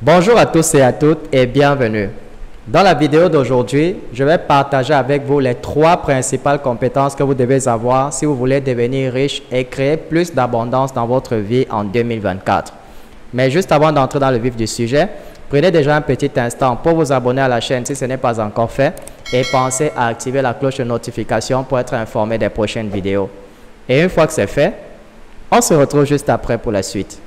Bonjour à tous et à toutes et bienvenue. Dans la vidéo d'aujourd'hui, je vais partager avec vous les 3 principales compétences que vous devez avoir si vous voulez devenir riche et créer plus d'abondance dans votre vie en 2024. Mais juste avant d'entrer dans le vif du sujet, prenez déjà un petit instant pour vous abonner à la chaîne si ce n'est pas encore fait et pensez à activer la cloche de notification pour être informé des prochaines vidéos. Et une fois que c'est fait, on se retrouve juste après pour la suite.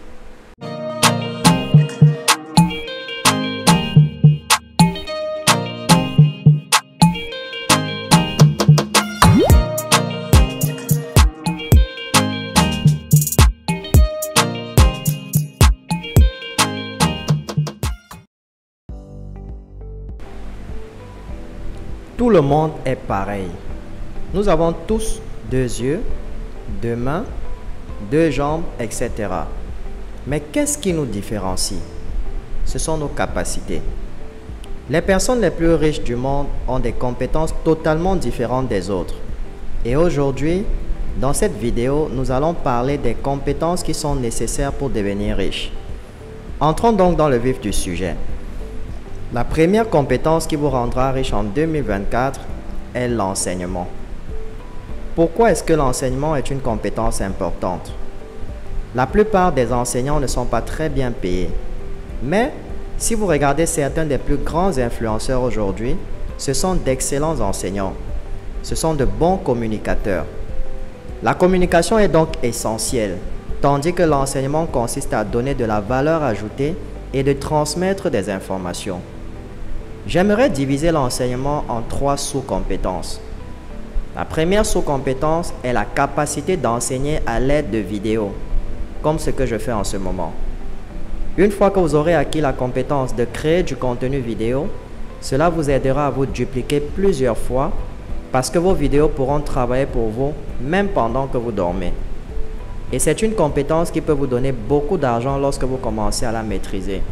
Tout le monde est pareil. Nous avons tous 2 yeux, 2 mains, 2 jambes, etc. Mais qu'est-ce qui nous différencie? Ce sont nos capacités. Les personnes les plus riches du monde ont des compétences totalement différentes des autres. Et aujourd'hui, dans cette vidéo, nous allons parler des compétences qui sont nécessaires pour devenir riche. Entrons donc dans le vif du sujet. La première compétence qui vous rendra riche en 2024 est l'enseignement. Pourquoi est-ce que l'enseignement est une compétence importante? La plupart des enseignants ne sont pas très bien payés. Mais si vous regardez certains des plus grands influenceurs aujourd'hui, ce sont d'excellents enseignants. Ce sont de bons communicateurs. La communication est donc essentielle, tandis que l'enseignement consiste à donner de la valeur ajoutée et de transmettre des informations. J'aimerais diviser l'enseignement en 3 sous-compétences. La première sous-compétence est la capacité d'enseigner à l'aide de vidéos, comme ce que je fais en ce moment. Une fois que vous aurez acquis la compétence de créer du contenu vidéo, cela vous aidera à vous dupliquer plusieurs fois parce que vos vidéos pourront travailler pour vous même pendant que vous dormez. Et c'est une compétence qui peut vous donner beaucoup d'argent lorsque vous commencez à la maîtriser.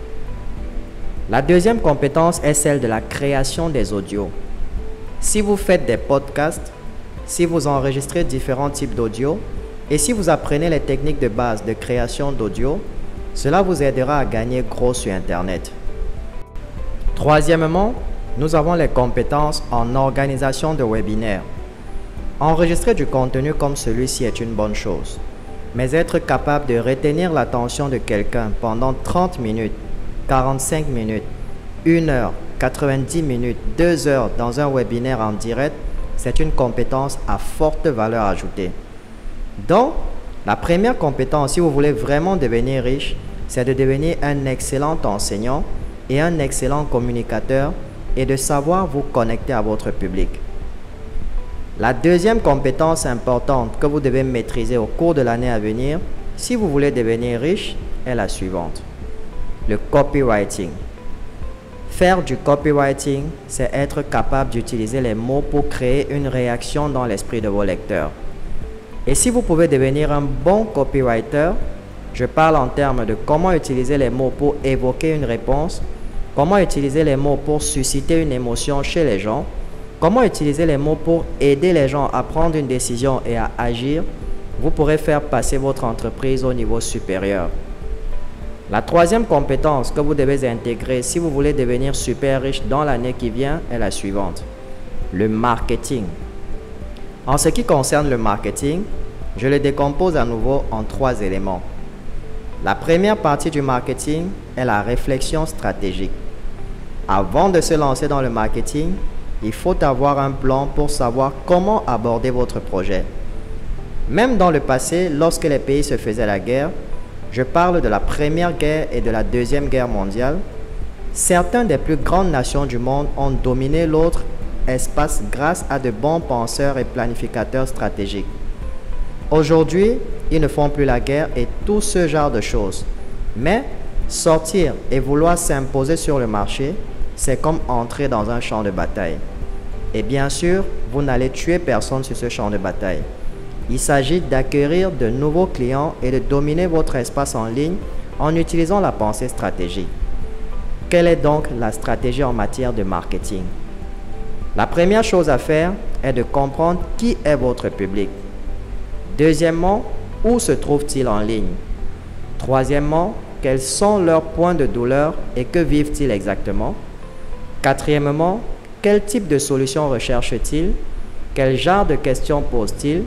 La deuxième compétence est celle de la création des audios. Si vous faites des podcasts, si vous enregistrez différents types d'audio et si vous apprenez les techniques de base de création d'audio, cela vous aidera à gagner gros sur Internet. Troisièmement, nous avons les compétences en organisation de webinaires. Enregistrer du contenu comme celui-ci est une bonne chose, mais être capable de retenir l'attention de quelqu'un pendant 30 minutes, 45 minutes, 1 heure, 90 minutes, 2 heures dans un webinaire en direct, c'est une compétence à forte valeur ajoutée. Donc, la première compétence, si vous voulez vraiment devenir riche, c'est de devenir un excellent enseignant et un excellent communicateur et de savoir vous connecter à votre public. La deuxième compétence importante que vous devez maîtriser au cours de l'année à venir, si vous voulez devenir riche, est la suivante. Le copywriting. Faire du copywriting, c'est être capable d'utiliser les mots pour créer une réaction dans l'esprit de vos lecteurs. Et si vous pouvez devenir un bon copywriter, je parle en termes de comment utiliser les mots pour évoquer une réponse, comment utiliser les mots pour susciter une émotion chez les gens, comment utiliser les mots pour aider les gens à prendre une décision et à agir, vous pourrez faire passer votre entreprise au niveau supérieur. La troisième compétence que vous devez intégrer si vous voulez devenir super riche dans l'année qui vient est la suivante, le marketing. En ce qui concerne le marketing, je le décompose à nouveau en 3 éléments. La première partie du marketing est la réflexion stratégique. Avant de se lancer dans le marketing, il faut avoir un plan pour savoir comment aborder votre projet. Même dans le passé, lorsque les pays se faisaient la guerre, je parle de la Première Guerre et de la Deuxième Guerre mondiale, certaines des plus grandes nations du monde ont dominé l'autre espace grâce à de bons penseurs et planificateurs stratégiques. Aujourd'hui, ils ne font plus la guerre et tout ce genre de choses. Mais sortir et vouloir s'imposer sur le marché, c'est comme entrer dans un champ de bataille. Et bien sûr, vous n'allez tuer personne sur ce champ de bataille. Il s'agit d'acquérir de nouveaux clients et de dominer votre espace en ligne en utilisant la pensée stratégique. Quelle est donc la stratégie en matière de marketing? La première chose à faire est de comprendre qui est votre public. Deuxièmement, où se trouve-t-il en ligne? Troisièmement, quels sont leurs points de douleur et que vivent-ils exactement? Quatrièmement, quel type de solution recherchent-ils? Quel genre de questions posent-ils?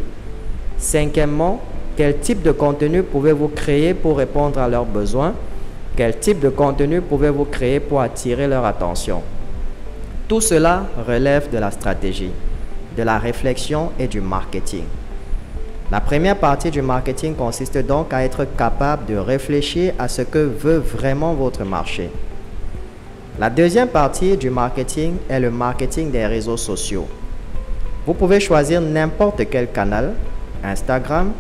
Cinquièmement, quel type de contenu pouvez-vous créer pour répondre à leurs besoins? Quel type de contenu pouvez-vous créer pour attirer leur attention? Tout cela relève de la stratégie, de la réflexion et du marketing. La première partie du marketing consiste donc à être capable de réfléchir à ce que veut vraiment votre marché. La deuxième partie du marketing est le marketing des réseaux sociaux. Vous pouvez choisir n'importe quel canal, Instagram,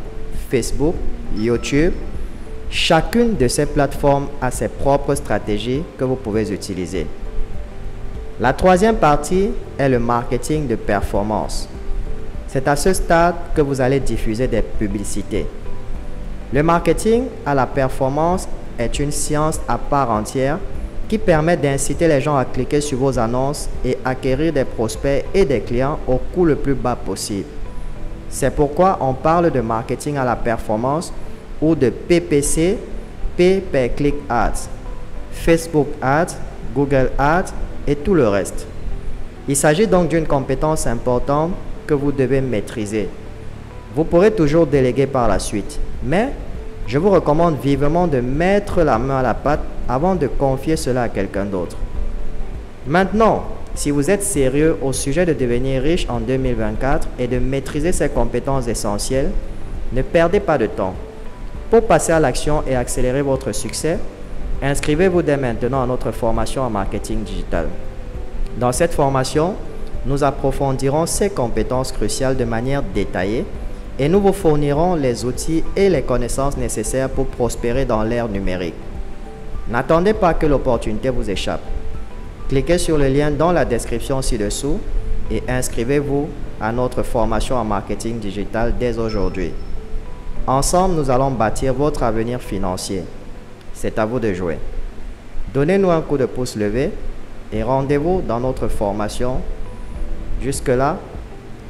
Facebook, YouTube. Chacune de ces plateformes a ses propres stratégies que vous pouvez utiliser. La troisième partie est le marketing de performance. C'est à ce stade que vous allez diffuser des publicités. Le marketing à la performance est une science à part entière qui permet d'inciter les gens à cliquer sur vos annonces et acquérir des prospects et des clients au coût le plus bas possible. C'est pourquoi on parle de marketing à la performance ou de PPC, Pay Per Click Ads, Facebook Ads, Google Ads et tout le reste. Il s'agit donc d'une compétence importante que vous devez maîtriser. Vous pourrez toujours déléguer par la suite, mais je vous recommande vivement de mettre la main à la pâte avant de confier cela à quelqu'un d'autre. Maintenant, si vous êtes sérieux au sujet de devenir riche en 2024 et de maîtriser ces compétences essentielles, ne perdez pas de temps. Pour passer à l'action et accélérer votre succès, inscrivez-vous dès maintenant à notre formation en marketing digital. Dans cette formation, nous approfondirons ces compétences cruciales de manière détaillée et nous vous fournirons les outils et les connaissances nécessaires pour prospérer dans l'ère numérique. N'attendez pas que l'opportunité vous échappe. Cliquez sur le lien dans la description ci-dessous et inscrivez-vous à notre formation en marketing digital dès aujourd'hui. Ensemble, nous allons bâtir votre avenir financier. C'est à vous de jouer. Donnez-nous un coup de pouce levé et rendez-vous dans notre formation. Jusque-là,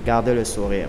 gardez le sourire.